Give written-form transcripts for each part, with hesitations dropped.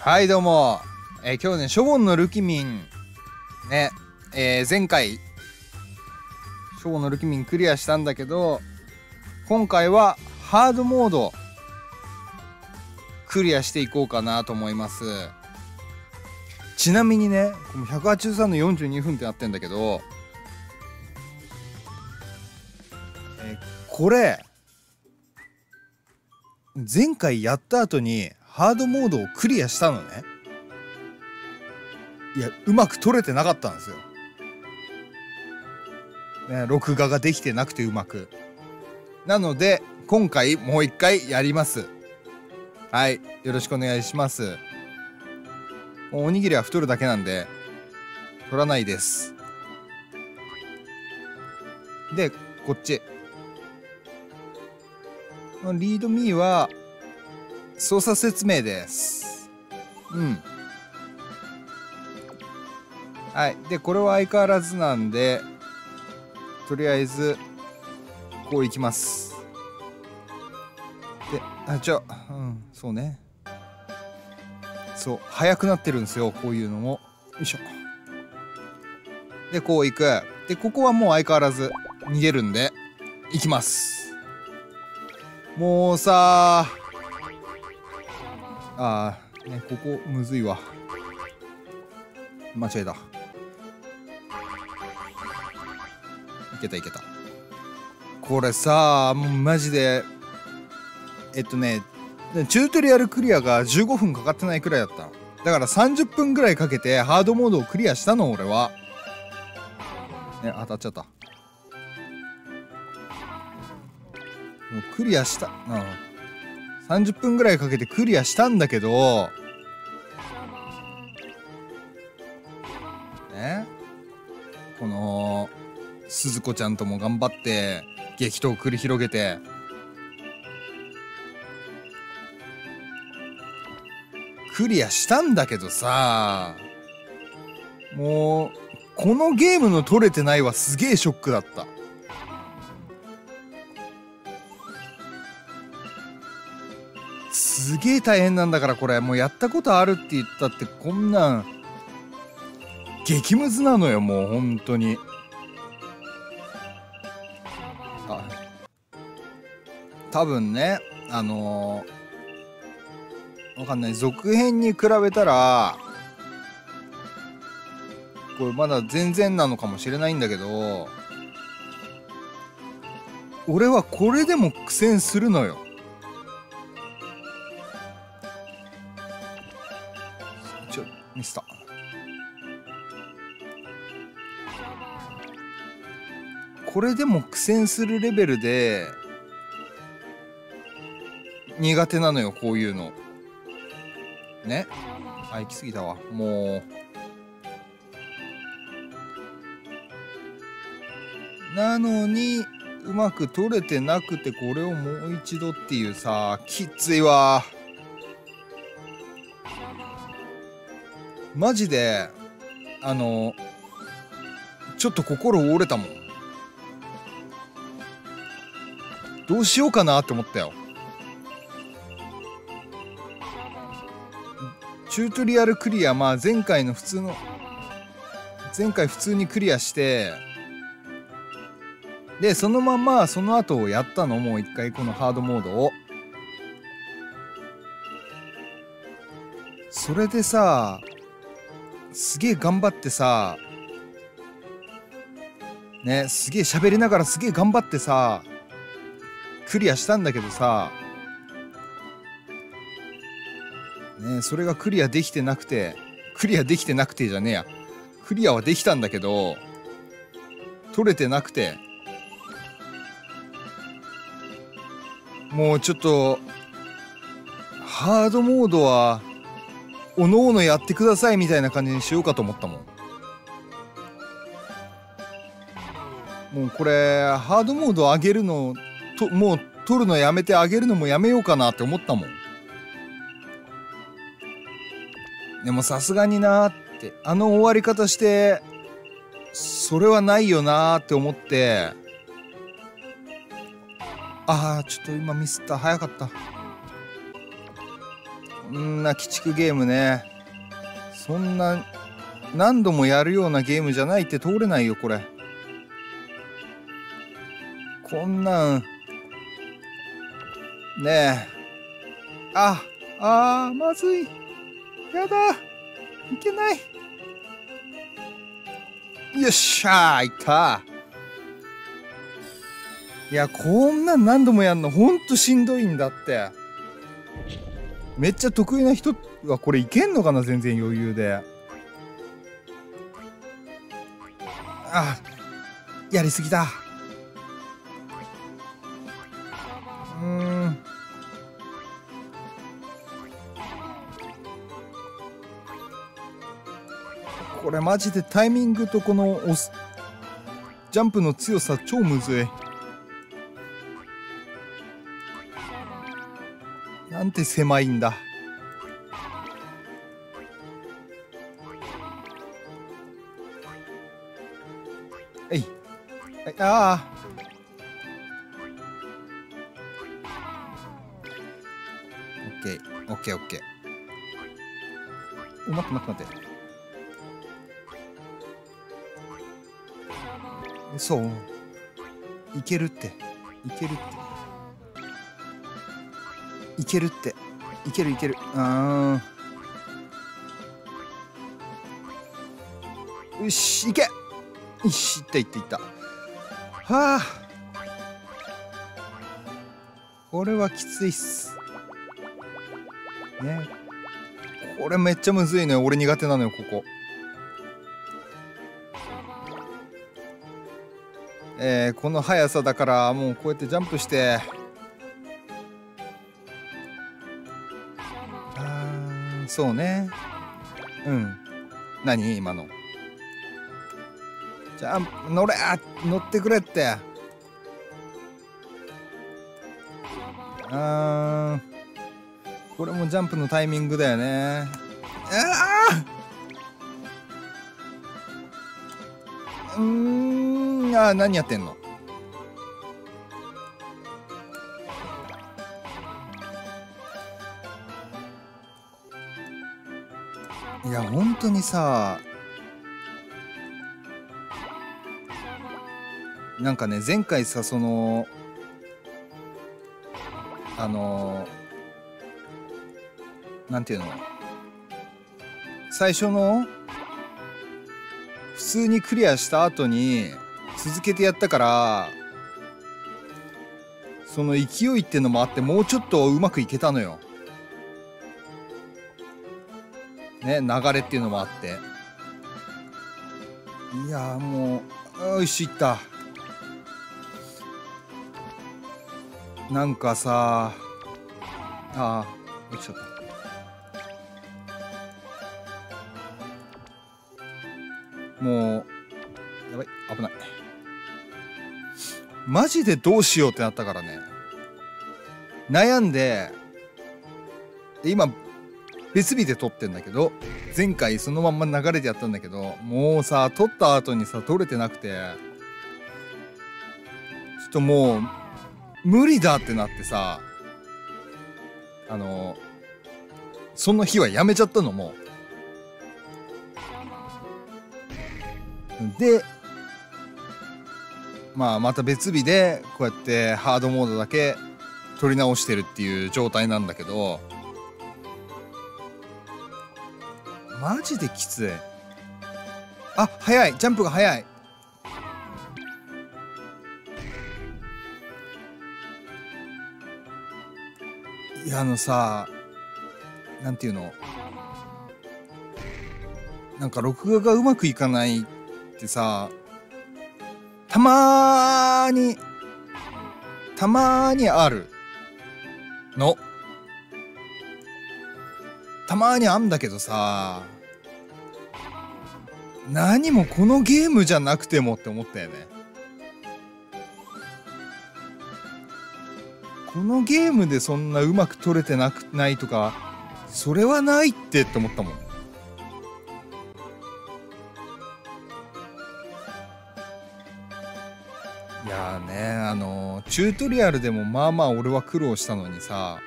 はい、どうも。今日ね、ショボンのルキミン、ね、前回、ショボンのルキミンクリアしたんだけど、今回はハードモード、クリアしていこうかなと思います。ちなみにね、この183の42分ってなってんだけど、これ、前回やった後にハードモードをクリアしたのね。いや、うまく撮れてなかったんですよ、ね、録画ができてなくてうまく。なので今回もう一回やります。はい、よろしくお願いします。もうおにぎりは太るだけなんで取らないです。で、こっちリードミーは操作説明です。うん。はい。で、これは相変わらずなんで、とりあえず、こう行きます。で、うん、そうね。そう、速くなってるんですよ、こういうのも。よいしょ。で、こう行く。で、ここはもう相変わらず逃げるんで、行きます。もうさあ、ね、ここむずいわ。間違えた。いけたいけた。これさあ、もうマジでチュートリアルクリアが15分かかってないくらいだった。だから30分ぐらいかけてハードモードをクリアしたの俺は。ね、当たっちゃった。もうクリアした、30分ぐらいかけてクリアしたんだけどね、この鈴子ちゃんとも頑張って激闘を繰り広げて、クリアしたんだけどさ、もうこのゲームの取れてないはすげえショックだった。すげえ大変なんだから、これもうやったことあるって言ったってこんなん激ムズなのよ、もう本当に。あ、多分ね、わかんない、続編に比べたらこれまだ全然なのかもしれないんだけど、俺はこれでも苦戦するのよ。ミスターこれでも苦戦するレベルで苦手なのよ、こういうのね。あ、行き過ぎたわ。もうなのにうまく取れてなくて、これをもう一度っていうさ、きついわマジで。ちょっと心折れたもん。どうしようかなって思ったよ。チュートリアルクリア、まあ前回の普通の、前回普通にクリアして、で、そのままその後やったの、もう一回このハードモードを。それでさ、すげえ頑張ってさ、ね、すげえ喋りながらすげえ頑張ってさクリアしたんだけどさ、ね、それがクリアできてなくて、クリアできてなくてじゃねえや、クリアはできたんだけど取れてなくて、もうちょっとハードモードはおのおのやってくださいみたいな感じにしようかと思ったもん。もうこれハードモード上げるのと、もう取るのやめて上げるのもやめようかなって思ったもん。でもさすがになーって、あの終わり方してそれはないよなーって思って、あーちょっと今ミスった、早かった。んな鬼畜ゲームね、そんな何度もやるようなゲームじゃないって通れないよこれ。こんなんねえ、まずい、やだ、いけない、よっしゃー、いった。いや、こんなん何度もやんのほんとしんどいんだって。めっちゃ得意な人はこれいけんのかな、全然余裕で。あ、やりすぎだ。これマジでタイミングとこの押すジャンプの強さ超むずい。なんて狭いんだ。えい、ああ、オッケーオッケーオッケー。待って待って待って。そう、いけるって、いけるって、いけるって、いけるいける。あー、よし、いけ、よし、いったいったいった。はあ、これはきついっすね。これめっちゃむずいのよ、俺苦手なのよここ。この速さだから、もうこうやってジャンプして、あ、そうね、うん、何今のジャンプ、乗れ、乗ってくれって。あ、これもジャンプのタイミングだよね。あ、うん、あ、何やってんの。いや、本当にさ、なんかね、前回さ、そのなんていうの、最初の普通にクリアした後に続けてやったから、その勢いってのもあって、もうちょっとうまくいけたのよね、流れっていうのもあって。いやー、もう、よし、いった。なんかさ、あー、落ちちゃった。もうやばい、危ない、マジでどうしようってなったからね、悩んで。で、今別日で撮ってんだけど、前回そのまんま流れてやったんだけど、もうさ、撮った後にさ撮れてなくて、ちょっともう無理だってなってさ、その日はやめちゃったのもう。で、まあ、また別日でこうやってハードモードだけ撮り直してるっていう状態なんだけど、マジできつい。あ、早い、ジャンプが早い。いや、さ、なんていうの、なんか録画がうまくいかないってさ、たまーにあるの。たまーにあんだけどさ、何もこのゲームじゃなくてもって思ったよね。このゲームでそんなうまく撮れてなくないとか、それはないってって思ったもん。いやーね、チュートリアルでもまあまあ俺は苦労したのにさ、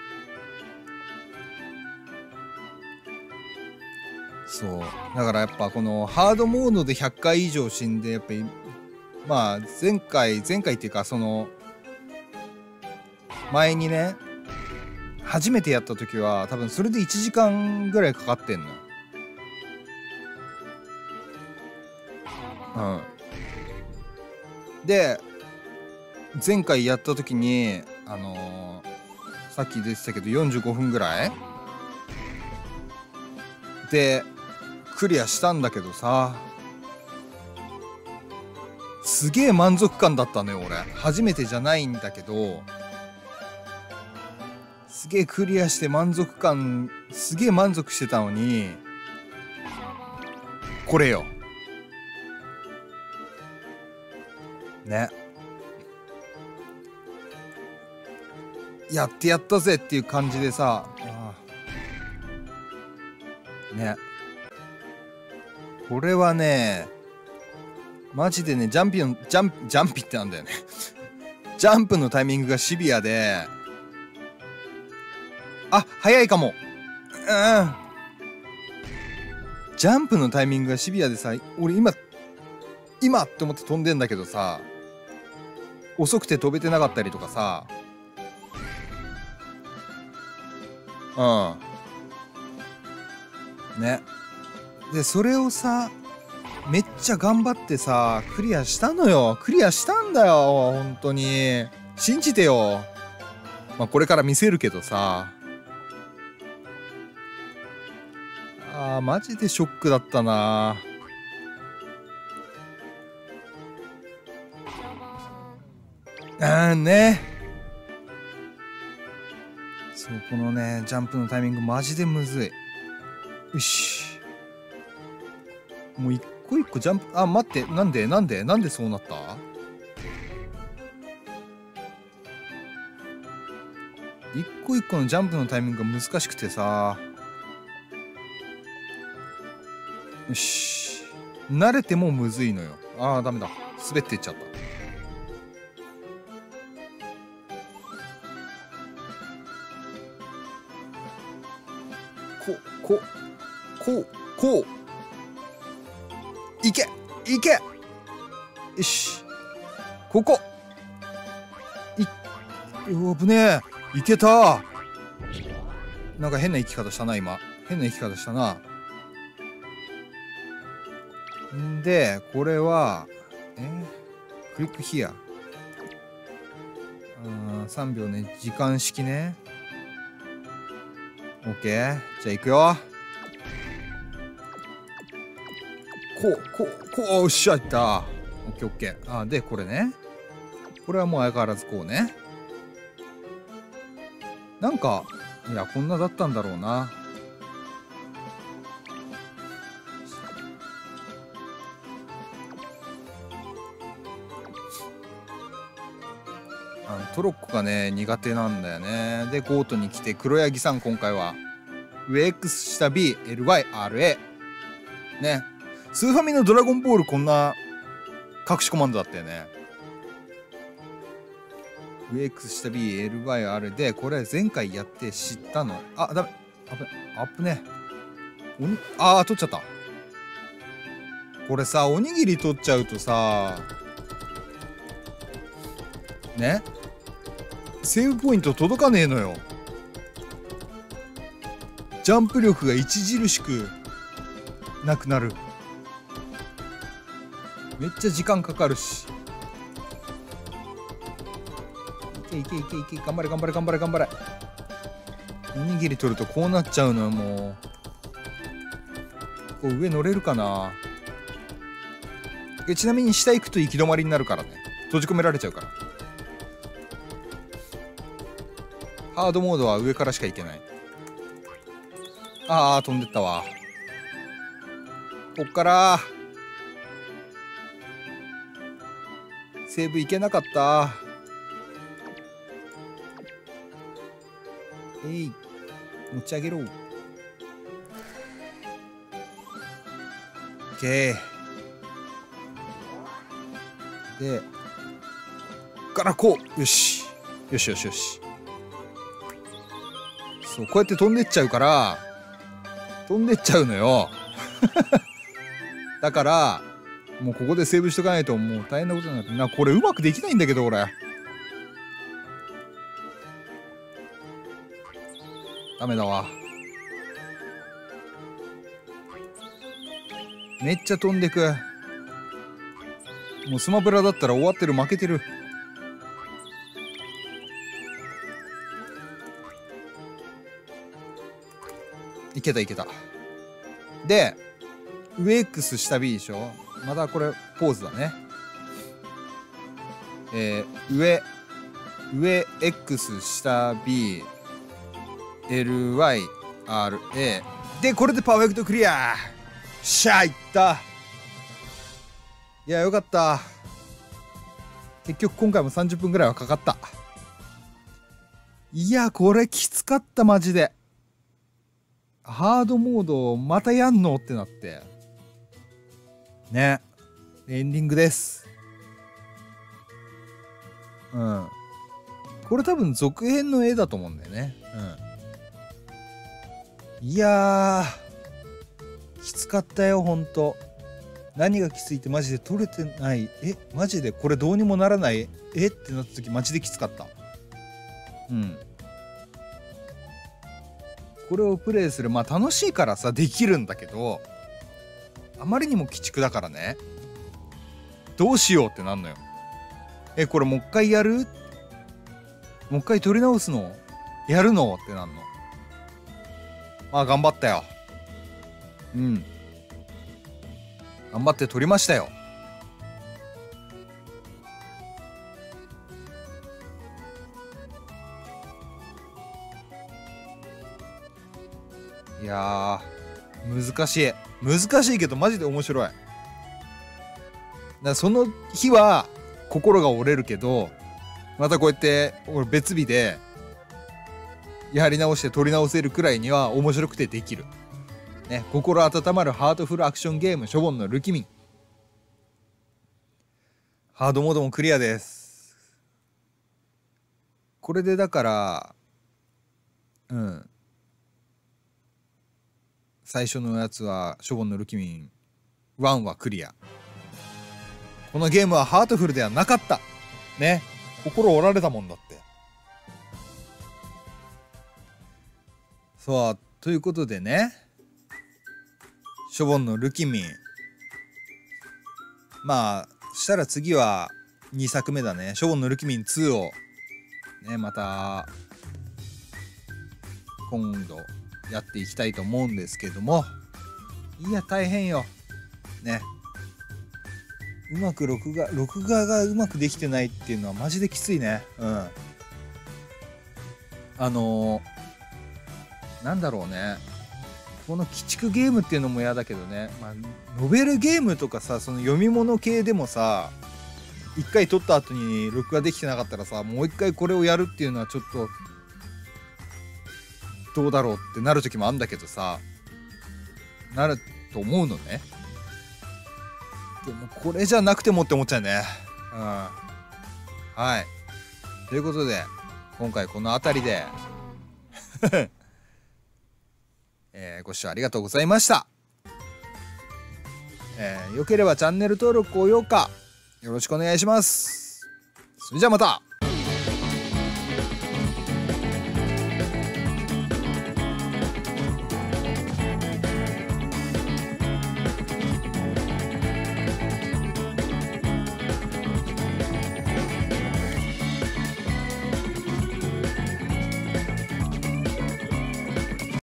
そうだからやっぱこのハードモードで100回以上死んで、やっぱりまあ前回っていうかその前にね初めてやった時は多分それで1時間ぐらいかかってんの。うん、で前回やった時にさっき出てたけど45分ぐらいでクリアしたんだけどさ、すげえ満足感だったのよ俺。初めてじゃないんだけどすげえクリアして満足感、すげえ満足してたのにこれよね、やってやったぜっていう感じでさ、ああね、これはねマジでね、ジャンピってなんだよねジャンプのタイミングがシビアで、あ、早いかも、うん、ジャンプのタイミングがシビアでさ、俺今って思って飛んでんだけどさ、遅くて飛べてなかったりとかさ、うんね、でそれをさめっちゃ頑張ってさクリアしたのよ。クリアしたんだよ本当に、信じてよ。まあこれから見せるけどさ、あーマジでショックだったな。ね、そうこのねジャンプのタイミングマジでむずい。よしもう一個一個ジャンプ、あ待って、なんでそうなった？一個一個のジャンプのタイミングが難しくてさ、よし慣れてもむずいのよ。あーダメだ、滑っていっちゃった。こういけよし、うわ危ねえ、いけた。なんか変な生き方したな今、んでこれはクリックヒア、3秒ね、時間式ね。オッケー、じゃあいくよ。こうおっしゃった。オッケーあでこれね、これはもう相変わらずこうね、なんかいやこんなだったんだろうな。トロッコがね苦手なんだよね。でゴートに来て黒柳さん、今回は上 X 下 BLYRA ね。スーファミのドラゴンボールこんな隠しコマンドだったよね。上 X 下 BLYRA でこれ前回やって知ったの。あダメ、アップね、あ取っちゃった。これさおにぎり取っちゃうとさねセーブポイント届かねえのよ。ジャンプ力が著しくなくなる。めっちゃ時間かかるし、いけ頑張れ。おにぎり取るとこうなっちゃうのよ。もうこう上乗れるかな。ちなみに下行くと行き止まりになるからね、閉じ込められちゃうから。ハードモードは上からしかいけない。あー飛んでったわ。こっからセーブいけなかった。持ち上げろ。オッケーでこっからこう、よし。そうこうやって飛んでっちゃうから、飛んでっちゃうのよだからもうここでセーブしとかないともう大変なことになってな。これうまくできないんだけど、これダメだわ。めっちゃ飛んでく。もうスマブラだったら終わってる、負けてる。いけたいけた。で上 X 下 B でしょ。またこれポーズだね。上 X 下 BLYRA で、これでパーフェクトクリア。しゃあいった。いやよかった。結局今回も30分ぐらいはかかった。いやこれきつかった、マジで。ハードモードまたやんのってなってね。エンディングです。うん、これ多分続編の絵だと思うんだよね。うん、いやーきつかったよほんと。何がきついってマジで取れてない。え、マジでこれどうにもならない、えってなった時マジできつかった。うん、これをプレイする、まあ楽しいからさできるんだけど、あまりにも鬼畜だからね、どうしようってなんのよ。え、これもう一回やる、もう一回取り直すの、やるのってなんの。まあ頑張ったよ。うん、頑張って取りましたよ。いやー難しい、難しいけどマジで面白い。その日は心が折れるけど、またこうやって俺別日でやり直して取り直せるくらいには面白くてできる、ね、心温まるハートフルアクションゲーム「ショボンのルキミン」。ハードモードもクリアです。これでだからうん、最初のやつはショボンのルキミン1はクリア。このゲームはハートフルではなかったね。心折られたもんだって。そう、ということでね、ショボンのルキミン、まあしたら次は2作目だね、ショボンのルキミン2をね、また今度やっていきたいと思うんですけども、いや大変よね。うまく録画がうまくできてないっていうのはマジできついね。うん、なんだろうね、この鬼畜ゲームっていうのも嫌だけどね、まあ、ノベルゲームとかさ、その読み物系でもさ、一回撮った後に録画できてなかったらさ、もう一回これをやるっていうのはちょっとどうだろうってなる時もあんだけどさ、なると思うのね。でもこれじゃなくてもって思っちゃうね。うん、はい、ということで今回この辺りでご視聴ありがとうございました。よければチャンネル登録、高評価よろしくお願いします。それじゃあまた。